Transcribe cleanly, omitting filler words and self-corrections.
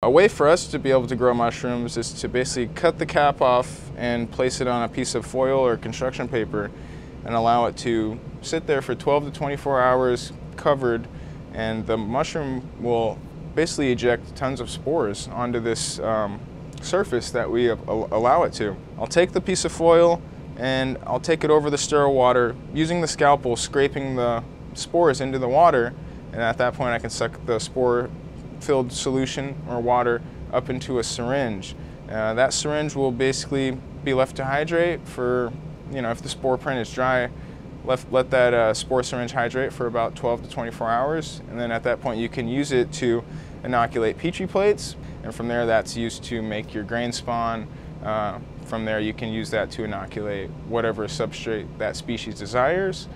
A way for us to be able to grow mushrooms is to basically cut the cap off and place it on a piece of foil or construction paper and allow it to sit there for 12 to 24 hours covered, and the mushroom will basically eject tons of spores onto this surface that we allow it to. I'll take the piece of foil and I'll take it over the sterile water, using the scalpel, scraping the spores into the water, and at that point I can suck the spore-filled solution or water up into a syringe. That syringe will basically be left to hydrate for, if the spore print is dry, let that spore syringe hydrate for about 12 to 24 hours, and then at that point you can use it to inoculate Petri plates, and from there that's used to make your grain spawn. From there you can use that to inoculate whatever substrate that species desires.